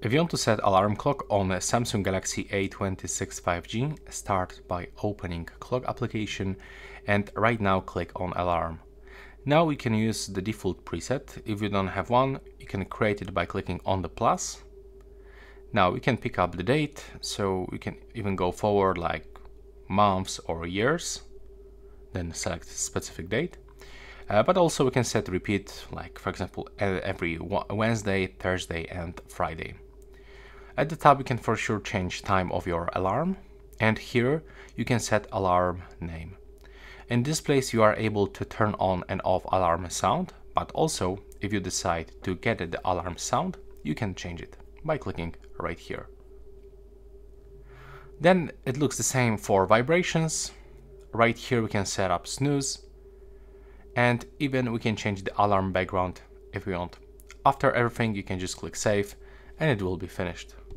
If you want to set alarm clock on a Samsung Galaxy A26 5G, start by opening Clock application and right now click on Alarm. Now we can use the default preset. If you don't have one, you can create it by clicking on the plus. Now we can pick up the date, so we can even go forward like months or years, then select specific date. But also we can set repeat, like for example every Wednesday, Thursday and Friday. At the top you can for sure change time of your alarm, and here you can set alarm name. In this place you are able to turn on and off alarm sound, but also if you decide to get the alarm sound, you can change it by clicking right here. Then it looks the same for vibrations. Right here we can set up snooze, and even we can change the alarm background if we want. After everything you can just click save and it will be finished.